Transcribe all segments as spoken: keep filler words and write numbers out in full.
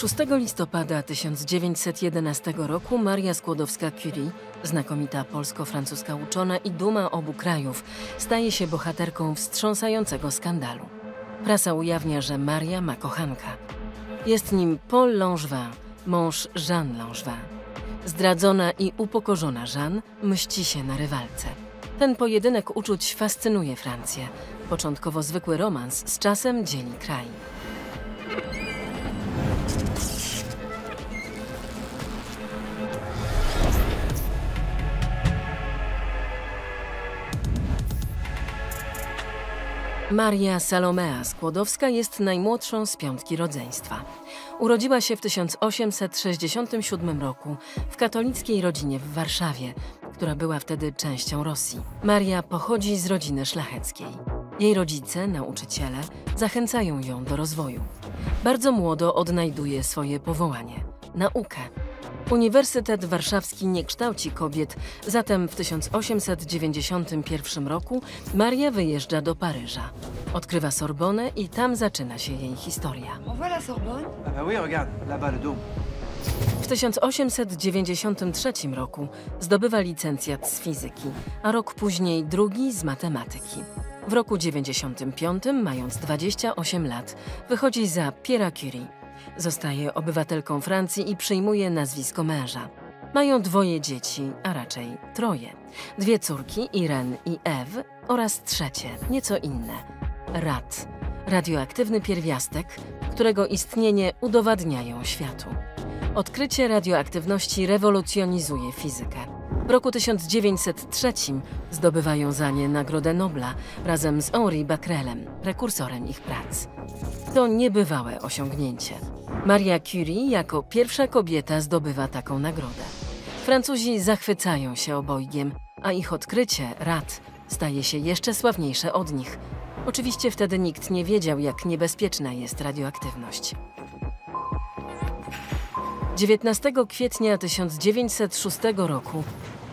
szóstego listopada tysiąc dziewięćset jedenastego roku Maria Skłodowska-Curie, znakomita polsko-francuska uczona i duma obu krajów, staje się bohaterką wstrząsającego skandalu. Prasa ujawnia, że Maria ma kochanka. Jest nim Paul Langevin, mąż Jeanne Langevin. Zdradzona i upokorzona Jeanne mści się na rywalce. Ten pojedynek uczuć fascynuje Francję. Początkowo zwykły romans z czasem dzieli kraj. Maria Salomea Skłodowska jest najmłodszą z piątki rodzeństwa. Urodziła się w tysiąc osiemset sześćdziesiątym siódmym roku w katolickiej rodzinie w Warszawie, która była wtedy częścią Rosji. Maria pochodzi z rodziny szlacheckiej. Jej rodzice, nauczyciele, zachęcają ją do rozwoju. Bardzo młodo odnajduje swoje powołanie – naukę. Uniwersytet Warszawski nie kształci kobiet, zatem w tysiąc osiemset dziewięćdziesiątym pierwszym roku Maria wyjeżdża do Paryża. Odkrywa Sorbonę i tam zaczyna się jej historia. W tysiąc osiemset dziewięćdziesiątym trzecim roku zdobywa licencjat z fizyki, a rok później drugi z matematyki. W roku dziewięćdziesiątym piątym, mając dwadzieścia osiem lat, wychodzi za Pierre'a Curie. Zostaje obywatelką Francji i przyjmuje nazwisko męża. Mają dwoje dzieci, a raczej troje. Dwie córki, Irene i Eve, oraz trzecie, nieco inne. Rad, radioaktywny pierwiastek, którego istnienie udowadniają światu. Odkrycie radioaktywności rewolucjonizuje fizykę. W roku tysiąc dziewięćset trzecim zdobywają za nie Nagrodę Nobla razem z Henri Bacrelem, prekursorem ich prac. To niebywałe osiągnięcie. Maria Curie jako pierwsza kobieta zdobywa taką nagrodę. Francuzi zachwycają się obojgiem, a ich odkrycie, Rad, staje się jeszcze sławniejsze od nich. Oczywiście wtedy nikt nie wiedział, jak niebezpieczna jest radioaktywność. dziewiętnastego kwietnia tysiąc dziewięćset szóstego roku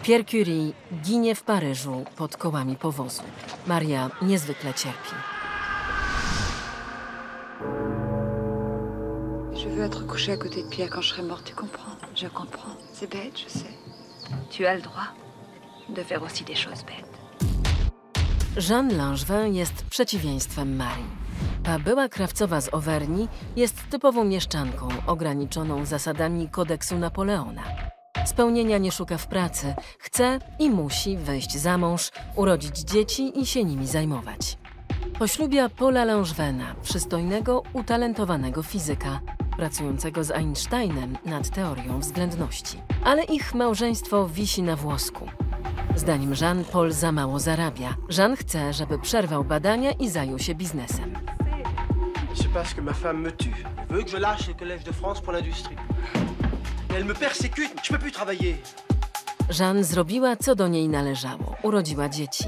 Pierre Curie ginie w Paryżu pod kołami powozu. Maria niezwykle cierpi. Je veux être couchée à côté de Pierre quand je serai morte, tu comprends? Je comprends. C'est bête, je sais. Tu as le droit de faire aussi des choses bêtes. Jeanne Langevin jest przeciwieństwem Marii. Ta była krawcowa z Auvergni jest typową mieszczanką ograniczoną zasadami kodeksu Napoleona. Spełnienia nie szuka w pracy, chce i musi wyjść za mąż, urodzić dzieci i się nimi zajmować. Poślubia Paula Langevina, przystojnego, utalentowanego fizyka, pracującego z Einsteinem nad teorią względności. Ale ich małżeństwo wisi na włosku. Zdaniem Jeanne, Paul za mało zarabia. Jeanne chce, żeby przerwał badania i zajął się biznesem. C'est parce que ma femme me tue. Elle veut que je lâche le Collège de France pour l'industrie. Elle me persécute, je peux plus travailler. Jeanne zrobiła, co do niej należało. Urodziła dzieci.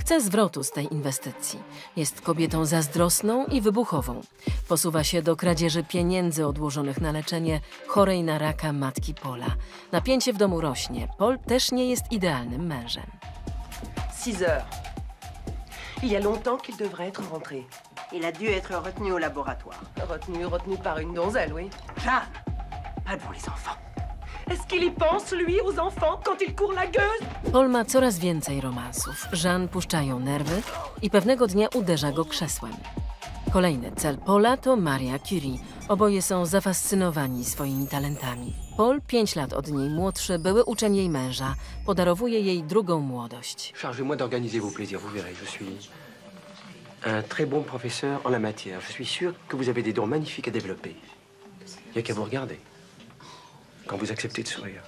Chce zwrotu z tej inwestycji. Jest kobietą zazdrosną i wybuchową. Posuwa się do kradzieży pieniędzy odłożonych na leczenie chorej na raka matki Paula. Napięcie w domu rośnie. Paul też nie jest idealnym mężem. six heures. Il y a longtemps qu'il devrait être rentré. Il a dû être retenu au laboratoire. Retenu, retenu par une donzelle, oui. Jeanne, pas devant les enfants. Est-ce qu'il y pense, lui, aux enfants, quand il court la gueule? Paul ma coraz więcej romansów. Jeanne puszczają nerwy i pewnego dnia uderza go krzesłem. Kolejny cel Paula to Maria Curie. Oboje są zafascynowani swoimi talentami. Paul, pięć lat od niej młodszy, były uczeń jej męża. Podarowuje jej drugą młodość. Chargez-moi d'organiser vos plaisirs, vous verrez, je suis un très bon professeur en la matière. Je suis sûr que vous avez des dons magnifiques à développer. Il n'y a qu'à vous regarder. Quand vous acceptez de sourire.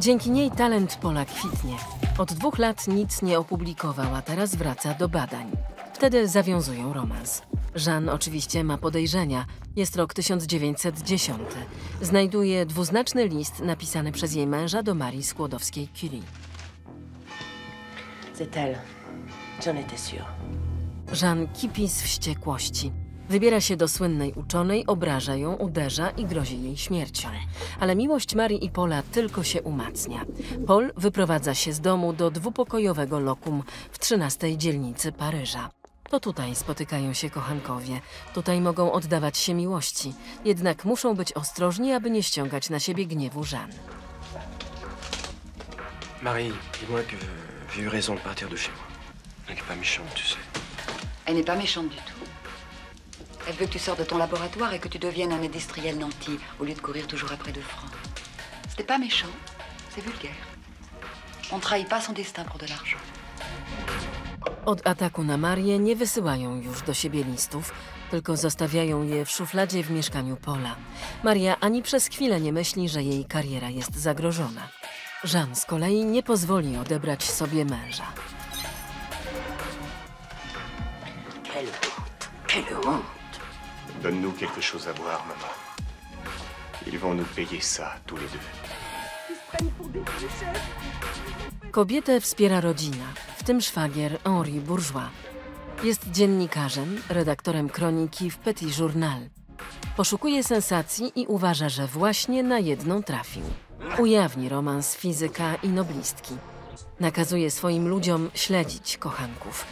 Dzięki niej talent Paula kwitnie. Od dwóch lat nic nie opublikował, a teraz wraca do badań. Wtedy zawiązują romans. Jeanne oczywiście ma podejrzenia. Jest rok tysiąc dziewięćset dziesiąty. Znajduje dwuznaczny list napisany przez jej męża do Marii Skłodowskiej-Curie. C'est elle. J'en étais sûre. Jeanne kipi z wściekłości. Wybiera się do słynnej uczonej, obraża ją, uderza i grozi jej śmiercią. Ale miłość Marii i Paula tylko się umacnia. Paul wyprowadza się z domu do dwupokojowego lokum w trzynastej dzielnicy Paryża. To tutaj spotykają się kochankowie. Tutaj mogą oddawać się miłości. Jednak muszą być ostrożni, aby nie ściągać na siebie gniewu Jeanne. Marie, dis-moi que j'ai eu raison de partir de chez moi. Elle n'est pas méchante, tu sais. Elle n'est pas méchante du tout. Elle veut que tu sors de ton laboratoire et que tu deviennes un industriel nanti au lieu de courir toujours après deux francs. C'est pas méchant, c'est vulgaire. On ne trahit pas son destin pour de l'argent. Od ataku na Marię nie wysyłają już do siebie listów, tylko zostawiają je w szufladzie w mieszkaniu Paula. Maria ani przez chwilę nie myśli, że jej kariera jest zagrożona. Jeanne z kolei nie pozwoli odebrać sobie męża. Quelle honte! Quelle honte! Donne-nous quelque chose à boire, maman. Ils vont nous payer ça, tous les deux. Kobietę wspiera rodzina, w tym szwagier Henri Bourgeois. Jest dziennikarzem, redaktorem kroniki w Petit Journal. Poszukuje sensacji i uważa, że właśnie na jedną trafił. Ujawni romans fizyka i noblistki. Nakazuje swoim ludziom śledzić kochanków.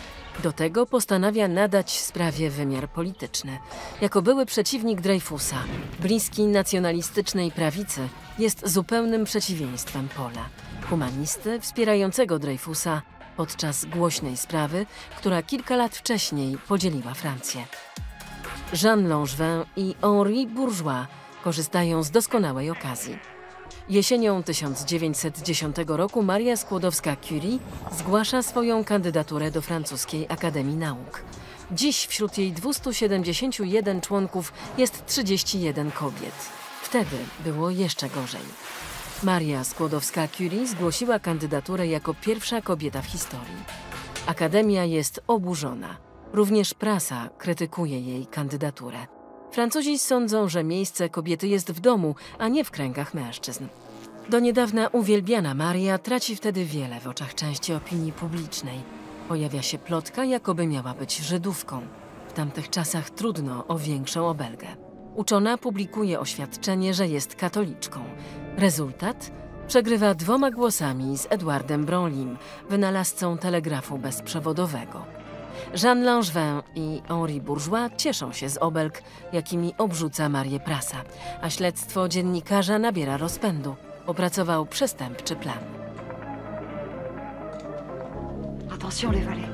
Do tego postanawia nadać sprawie wymiar polityczny. Jako były przeciwnik Dreyfusa, bliski nacjonalistycznej prawicy, jest zupełnym przeciwieństwem Paula, humanisty wspierającego Dreyfusa podczas głośnej sprawy, która kilka lat wcześniej podzieliła Francję. Jeanne Langevin i Henri Bourgeois korzystają z doskonałej okazji. Jesienią tysiąc dziewięćset dziesiątego roku Maria Skłodowska-Curie zgłasza swoją kandydaturę do francuskiej Akademii Nauk. Dziś wśród jej dwustu siedemdziesięciu jeden członków jest trzydzieści jeden kobiet. Wtedy było jeszcze gorzej. Maria Skłodowska-Curie zgłosiła kandydaturę jako pierwsza kobieta w historii. Akademia jest oburzona. Również prasa krytykuje jej kandydaturę. Francuzi sądzą, że miejsce kobiety jest w domu, a nie w kręgach mężczyzn. Do niedawna uwielbiana Maria traci wtedy wiele w oczach części opinii publicznej. Pojawia się plotka, jakoby miała być Żydówką. W tamtych czasach trudno o większą obelgę. Uczona publikuje oświadczenie, że jest katoliczką. Rezultat? Przegrywa dwoma głosami z Edwardem Brolim, wynalazcą telegrafu bezprzewodowego. Jeanne Langevin i Henri Bourgeois cieszą się z obelg, jakimi obrzuca Marię prasa, a śledztwo dziennikarza nabiera rozpędu. Opracował przestępczy plan. Attention les valets.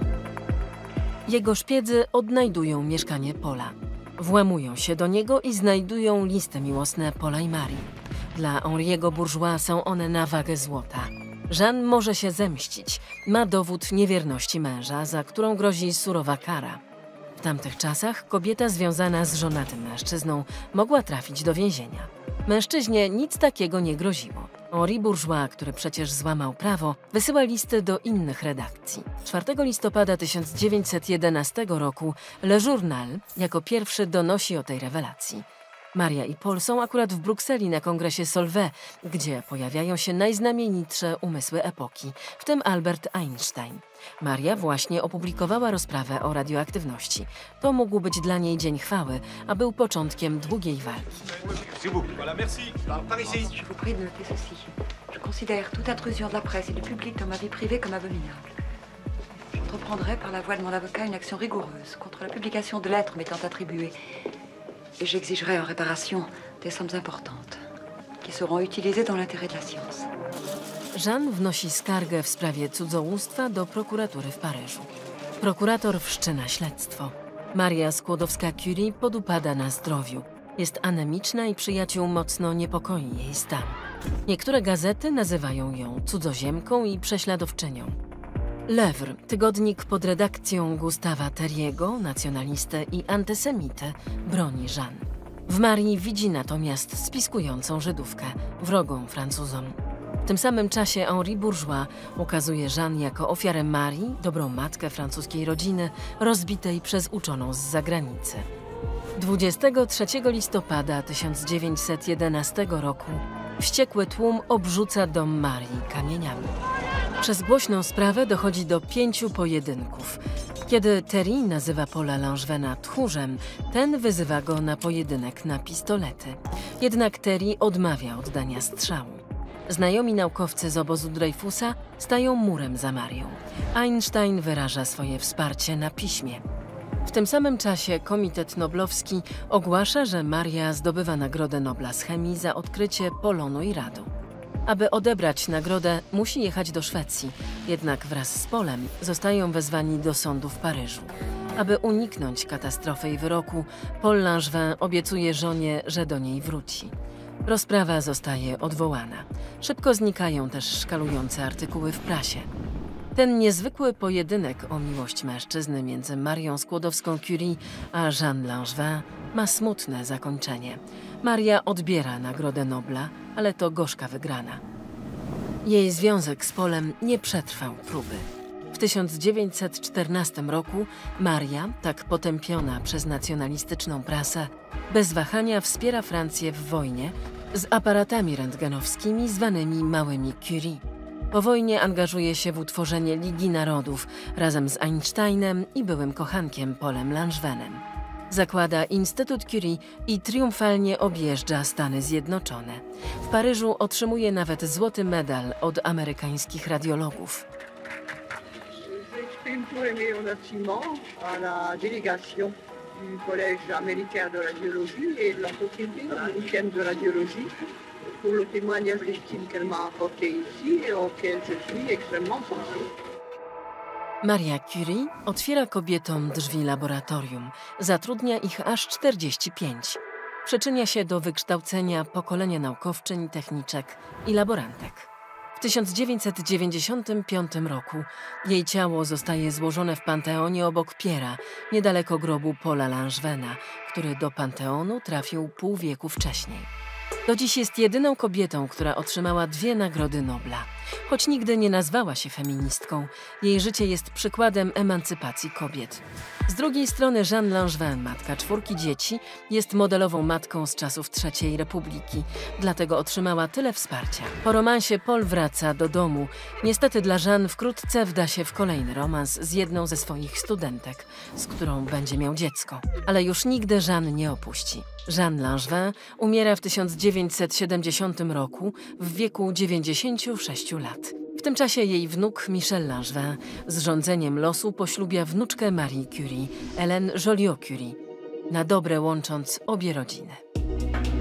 Jego szpiedzy odnajdują mieszkanie Paula. Włamują się do niego i znajdują listy miłosne Paula i Marii. Dla Henri'ego Bourgeois są one na wagę złota. Jeanne może się zemścić. Ma dowód niewierności męża, za którą grozi surowa kara. W tamtych czasach kobieta związana z żonatym mężczyzną mogła trafić do więzienia. Mężczyźnie nic takiego nie groziło. Henri Bourgeois, który przecież złamał prawo, wysyła listy do innych redakcji. czwartego listopada tysiąc dziewięćset jedenastego roku Le Journal jako pierwszy donosi o tej rewelacji. Maria i Paul są akurat w Brukseli na kongresie Solvay, gdzie pojawiają się najznamienitsze umysły epoki, w tym Albert Einstein. Maria właśnie opublikowała rozprawę o radioaktywności. To mógł być dla niej dzień chwały, a był początkiem długiej walki. J'entreprendrai par la voie de mon avocat une action rigoureuse contre la publication de lettres m'étant attribuées. Et j'exigerai en réparation des sommes importantes, qui seront utilisées dans l'intérêt de la science. Jeanne wnosi skargę w sprawie cudzołóstwa do prokuratury w Paryżu. Prokurator wszczyna śledztwo. Maria Skłodowska-Curie podupada na zdrowiu. Jest anemiczna i przyjaciół mocno niepokoi jej stan. Niektóre gazety nazywają ją cudzoziemką i prześladowczynią. L'Œuvre, tygodnik pod redakcją Gustawa Teriego, nacjonalistę i antysemitę, broni Jeanne. W Marii widzi natomiast spiskującą Żydówkę, wrogą Francuzom. W tym samym czasie Henri Bourgeois ukazuje Jeanne jako ofiarę Marii, dobrą matkę francuskiej rodziny, rozbitej przez uczoną z zagranicy. dwudziestego trzeciego listopada tysiąc dziewięćset jedenastego roku wściekły tłum obrzuca dom Marii kamieniami. Przez głośną sprawę dochodzi do pięciu pojedynków. Kiedy Tery nazywa Paula Langevina tchórzem, ten wyzywa go na pojedynek na pistolety. Jednak Tery odmawia oddania strzału. Znajomi naukowcy z obozu Dreyfusa stają murem za Marią. Einstein wyraża swoje wsparcie na piśmie. W tym samym czasie Komitet Noblowski ogłasza, że Maria zdobywa Nagrodę Nobla z chemii za odkrycie polonu i radu. Aby odebrać nagrodę, musi jechać do Szwecji, jednak wraz z Polem zostają wezwani do sądu w Paryżu. Aby uniknąć katastrofy i wyroku, Paul Langevin obiecuje żonie, że do niej wróci. Rozprawa zostaje odwołana. Szybko znikają też szkalujące artykuły w prasie. Ten niezwykły pojedynek o miłość mężczyzny między Marią Skłodowską-Curie a Jeanne Langevin ma smutne zakończenie. Maria odbiera Nagrodę Nobla, ale to gorzka wygrana. Jej związek z Polem nie przetrwał próby. W tysiąc dziewięćset czternastym roku Maria, tak potępiona przez nacjonalistyczną prasę, bez wahania wspiera Francję w wojnie z aparatami rentgenowskimi zwanymi małymi Curie. Po wojnie angażuje się w utworzenie Ligi Narodów razem z Einsteinem i byłym kochankiem Paulem Langevinem. Zakłada Instytut Curie i triumfalnie objeżdża Stany Zjednoczone. W Paryżu otrzymuje nawet złoty medal od amerykańskich radiologów. Du collège américain de radiologie et de la société américaine de radiologie pour le témoignage légitime qu'elle m'a apporté ici et auquel je suis extrêmement sensible. Maria Curie otwiera kobietom drzwi laboratorium, zatrudnia ich aż czterdzieści pięć. Przyczynia się do wykształcenia pokolenia naukowczyń, techniczek i laborantek. W tysiąc dziewięćset dziewięćdziesiątym piątym roku jej ciało zostaje złożone w Panteonie obok Pierre'a, niedaleko grobu Paula Langevina, który do Panteonu trafił pół wieku wcześniej. Do dziś jest jedyną kobietą, która otrzymała dwie Nagrody Nobla. Choć nigdy nie nazwała się feministką, jej życie jest przykładem emancypacji kobiet. Z drugiej strony Jeanne Langevin, matka czwórki dzieci, jest modelową matką z czasów trzeciej Republiki, dlatego otrzymała tyle wsparcia. Po romansie Paul wraca do domu. Niestety dla Jeanne wkrótce wda się w kolejny romans z jedną ze swoich studentek, z którą będzie miał dziecko. Ale już nigdy Jeanne nie opuści. Jeanne Langevin umiera w tysiąc dziewięćset siedemdziesiątym roku w wieku dziewięćdziesięciu sześciu lat. W tym czasie jej wnuk Michel Langevin z rządzeniem losu poślubia wnuczkę Marii Curie, Hélène Joliot-Curie, na dobre łącząc obie rodziny.